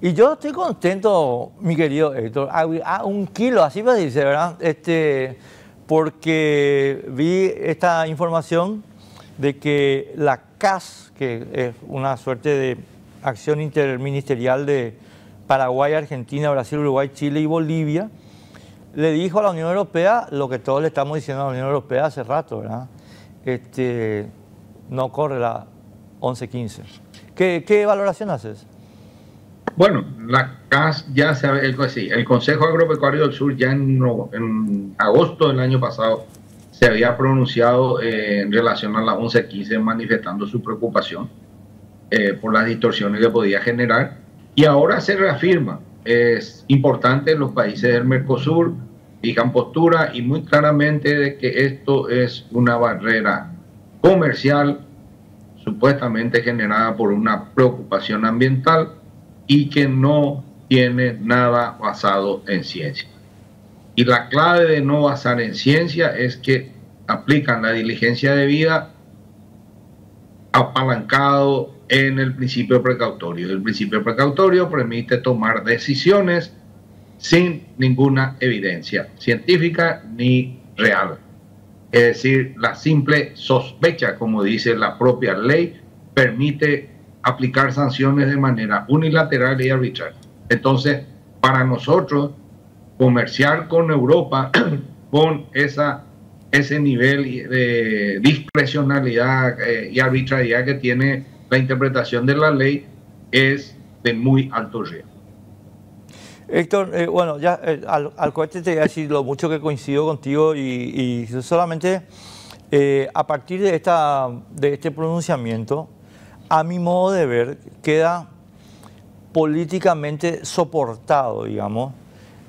Y yo estoy contento, mi querido Héctor, a un kilo, así me dice, ¿verdad? Porque vi esta información de que la CAS, que es una suerte de acción interministerial de Paraguay, Argentina, Brasil, Uruguay, Chile y Bolivia, le dijo a la Unión Europea lo que todos le estamos diciendo a la Unión Europea hace rato, ¿verdad? No corre la 1115. ¿Qué valoración haces? Bueno, la CAS ya se ha... El Consejo Agropecuario del Sur ya en agosto del año pasado se había pronunciado en relación a la 1115 manifestando su preocupación por las distorsiones que podía generar, y ahora se reafirma. Es importante, los países del Mercosur fijan postura y muy claramente de que esto es una barrera comercial supuestamente generada por una preocupación ambiental y que no tiene nada basado en ciencia. Y la clave de no basar en ciencia es que aplican la diligencia debida apalancado en el principio precautorio. El principio precautorio permite tomar decisiones sin ninguna evidencia científica ni real. Es decir, la simple sospecha, como dice la propia ley, permite aplicar sanciones de manera unilateral y arbitraria. Entonces, para nosotros, comerciar con Europa con ese nivel de discrecionalidad y arbitrariedad que tiene la interpretación de la ley es de muy alto riesgo. Héctor, bueno, ya al cohete te voy a decir lo mucho que coincido contigo y solamente a partir de este pronunciamiento, a mi modo de ver, queda políticamente soportado, digamos,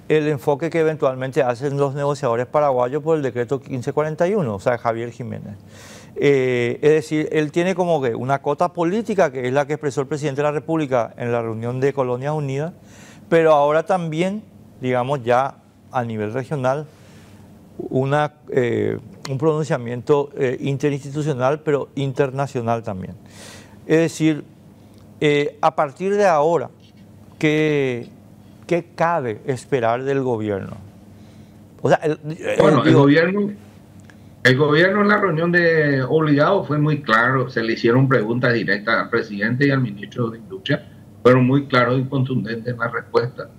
el enfoque que eventualmente hacen los negociadores paraguayos por el decreto 1541, o sea, Javier Jiménez. Es decir, él tiene como que una cota política, que es la que expresó el presidente de la República en la reunión de Colonias Unidas, pero ahora también, digamos, ya a nivel regional, un pronunciamiento interinstitucional, pero internacional también. Es decir, a partir de ahora, ¿qué cabe esperar del gobierno? O sea, el gobierno en la reunión de obligado fue muy claro, se le hicieron preguntas directas al presidente y al ministro de Industria, fueron muy claros y contundentes en la respuesta.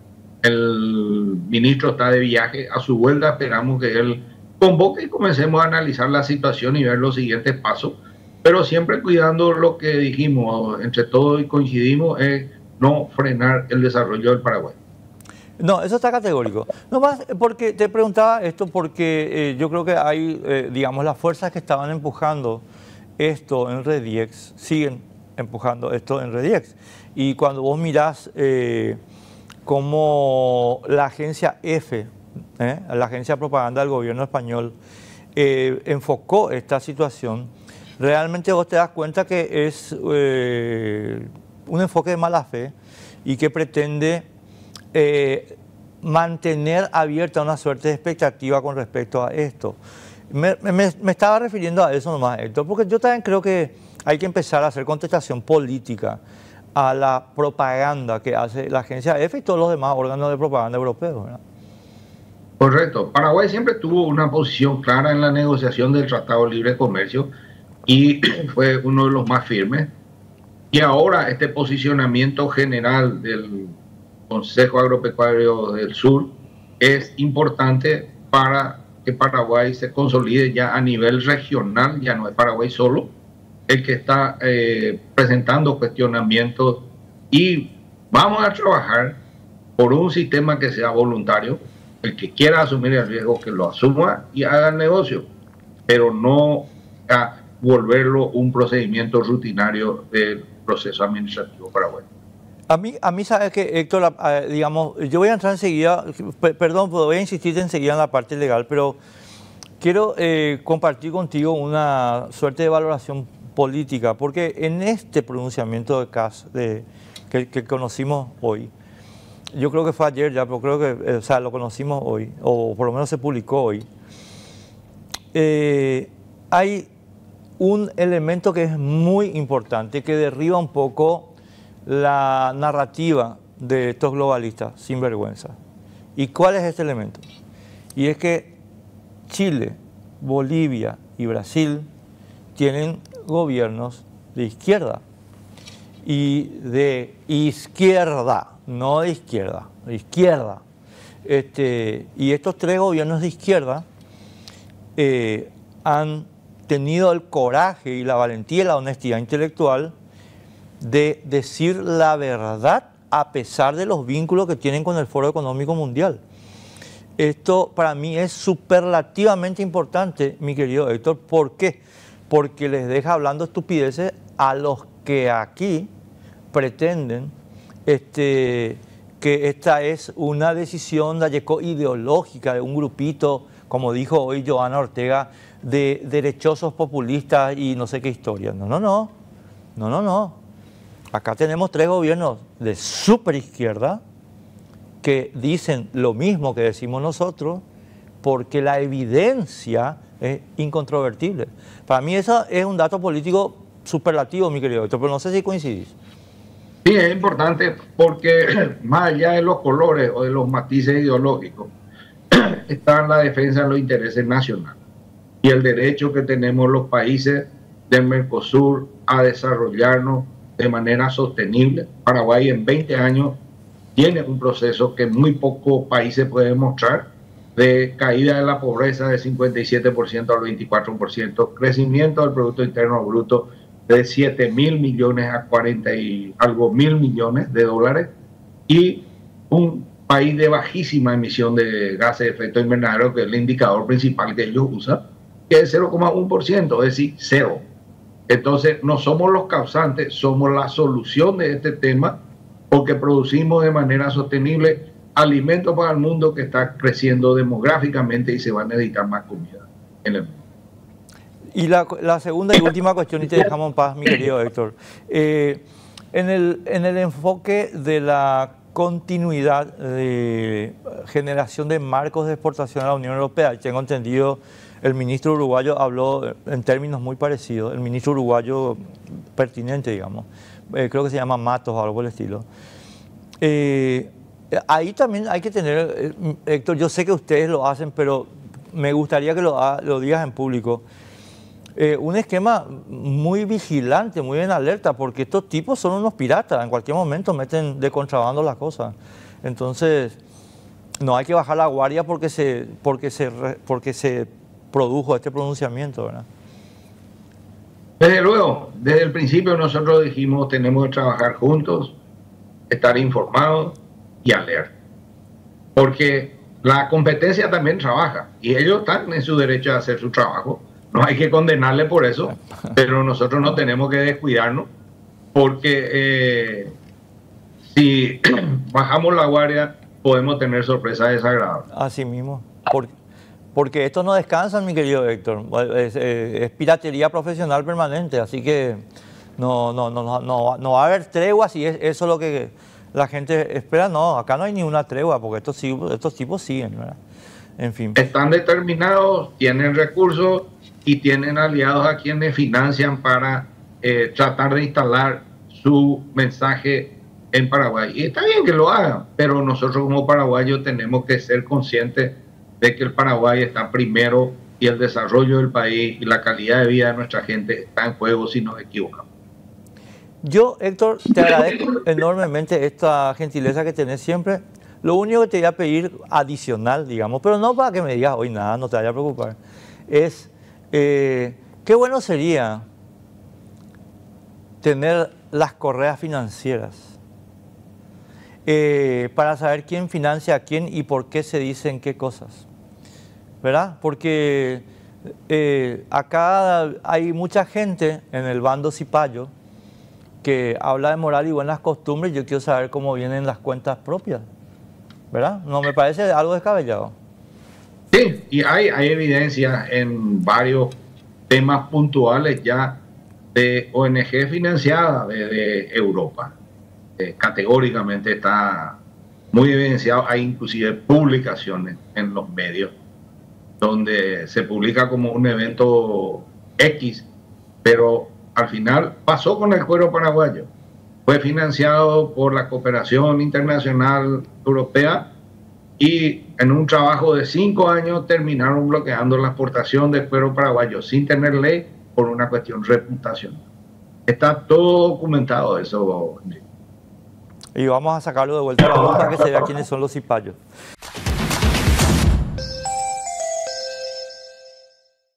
El ministro está de viaje, a su vuelta esperamos que él convoque y comencemos a analizar la situación y ver los siguientes pasos, pero siempre cuidando lo que dijimos, entre todos y coincidimos, es no frenar el desarrollo del Paraguay. No, eso está categórico. Nomás porque te preguntaba esto porque yo creo que hay, digamos, las fuerzas que estaban empujando esto en Rediex, siguen empujando esto en Rediex. Y cuando vos mirás cómo la agencia EFE, la agencia de propaganda del gobierno español, enfocó esta situación, realmente vos te das cuenta que es un enfoque de mala fe y que pretende mantener abierta una suerte de expectativa con respecto a esto. Me estaba refiriendo a eso nomás, Héctor, porque yo también creo que hay que empezar a hacer contestación política a la propaganda que hace la agencia EFE y todos los demás órganos de propaganda europeos, ¿verdad? Correcto. Paraguay siempre tuvo una posición clara en la negociación del Tratado de Libre Comercio y fue uno de los más firmes. Y ahora este posicionamiento general del Consejo Agropecuario del Sur es importante para que Paraguay se consolide ya a nivel regional, ya no es Paraguay solo el que está presentando cuestionamientos, y vamos a trabajar por un sistema que sea voluntario, el que quiera asumir el riesgo que lo asuma y haga el negocio, pero no a volverlo un procedimiento rutinario del proceso administrativo paraguayo. A mí sabes que, Héctor, digamos, yo voy a entrar enseguida, perdón, voy a insistir enseguida en la parte legal, pero quiero compartir contigo una suerte de valoración política, porque en este pronunciamiento de CAS que conocimos hoy, yo creo que fue ayer ya, pero creo que, o sea, lo conocimos hoy, o por lo menos se publicó hoy, hay un elemento que es muy importante, que derriba un poco la narrativa de estos globalistas sinvergüenza. ¿Y cuál es este elemento? Y es que Chile, Bolivia y Brasil tienen gobiernos de izquierda y de izquierda, no de izquierda, de izquierda. Y estos tres gobiernos de izquierda han tenido el coraje y la valentía y la honestidad intelectual de decir la verdad a pesar de los vínculos que tienen con el Foro Económico Mundial. Esto para mí es superlativamente importante, mi querido Héctor. ¿Por qué? Porque les deja hablando estupideces a los que aquí pretenden que esta es una decisión ideológica de un grupito, como dijo hoy Johanna Ortega, de derechosos populistas y no sé qué historia. No, no, no. No, no, no. Acá tenemos tres gobiernos de superizquierda que dicen lo mismo que decimos nosotros porque la evidencia es incontrovertible. Para mí eso es un dato político superlativo, mi querido Héctor, pero no sé si coincidís. Sí, es importante porque más allá de los colores o de los matices ideológicos está la defensa de los intereses nacionales y el derecho que tenemos los países del Mercosur a desarrollarnos de manera sostenible. Paraguay en 20 años tiene un proceso que muy pocos países pueden mostrar, de caída de la pobreza de 57% al 24%, crecimiento del Producto Interno Bruto de 7.000 millones a 40 y algo mil millones de dólares y un país de bajísima emisión de gases de efecto invernadero, que es el indicador principal que ellos usan, que es 0,1%, es decir, cero. Entonces, no somos los causantes, somos la solución de este tema porque producimos de manera sostenible alimentos para el mundo que está creciendo demográficamente y se va a necesitar más comida en el mundo. Y la segunda y última cuestión, y te dejamos en paz, mi querido Héctor. En el enfoque de la continuidad de generación de marcos de exportación a la Unión Europea, y tengo entendido, el ministro uruguayo habló en términos muy parecidos, el ministro uruguayo pertinente, digamos, creo que se llama Matos o algo por el estilo. Ahí también hay que tener, Héctor, yo sé que ustedes lo hacen, pero me gustaría que lo digas en público, un esquema muy vigilante, muy en alerta, porque estos tipos son unos piratas, en cualquier momento meten de contrabando las cosas. Entonces, no hay que bajar la guardia porque se produjo este pronunciamiento, ¿verdad? Desde luego, desde el principio nosotros dijimos tenemos que trabajar juntos, estar informados y alerta, porque la competencia también trabaja y ellos están en su derecho de hacer su trabajo, no hay que condenarle por eso, pero nosotros no tenemos que descuidarnos porque si bajamos la guardia podemos tener sorpresas desagradables. Así mismo, porque estos no descansan, mi querido Héctor, es piratería profesional permanente, así que no va a haber tregua si eso es lo que la gente espera. No, acá no hay ni una tregua porque estos tipos siguen, ¿verdad? En fin. Están determinados, tienen recursos y tienen aliados a quienes financian para tratar de instalar su mensaje en Paraguay. Y está bien que lo hagan, pero nosotros como paraguayos tenemos que ser conscientes de que el Paraguay está primero y el desarrollo del país y la calidad de vida de nuestra gente está en juego si nos equivocamos. Yo, Héctor, te agradezco enormemente esta gentileza que tenés siempre. Lo único que te voy a pedir adicional, digamos, pero no para que me digas hoy nada, no te vayas a preocupar, es qué bueno sería tener las correas financieras para saber quién financia a quién y por qué se dicen qué cosas, ¿verdad? Porque acá hay mucha gente en el bando cipayo que habla de moral y buenas costumbres. Yo quiero saber cómo vienen las cuentas propias, ¿verdad? No me parece algo descabellado. Sí, y hay evidencia en varios temas puntuales ya de ONG financiada desde Europa. Categóricamente está muy evidenciado. Hay inclusive publicaciones en los medios donde se publica como un evento X, pero al final pasó con el cuero paraguayo. fue financiado por la cooperación internacional europea y en un trabajo de 5 años terminaron bloqueando la exportación del cuero paraguayo sin tener ley por una cuestión reputacional. Está todo documentado eso. Y vamos a sacarlo de vuelta a la boca que se vea quiénes son los cipayos.